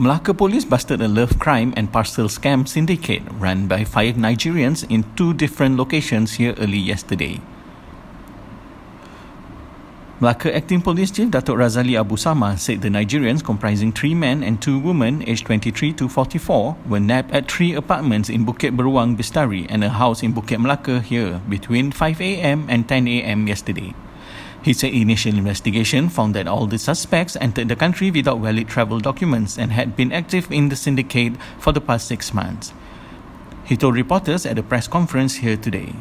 Melaka police busted a love crime and parcel scam syndicate run by 5 Nigerians in 2 different locations here early yesterday. Melaka Acting Police Chief Datuk Razali Abu Samah said the Nigerians, comprising 3 men and 2 women aged 23 to 44, were nabbed at 3 apartments in Bukit Beruang Bestari and a house in Bukit Melaka here between 5 a.m. and 10 a.m. yesterday. He said initial investigation found that all the suspects entered the country without valid travel documents and had been active in the syndicate for the past 6 months. He told reporters at a press conference here today.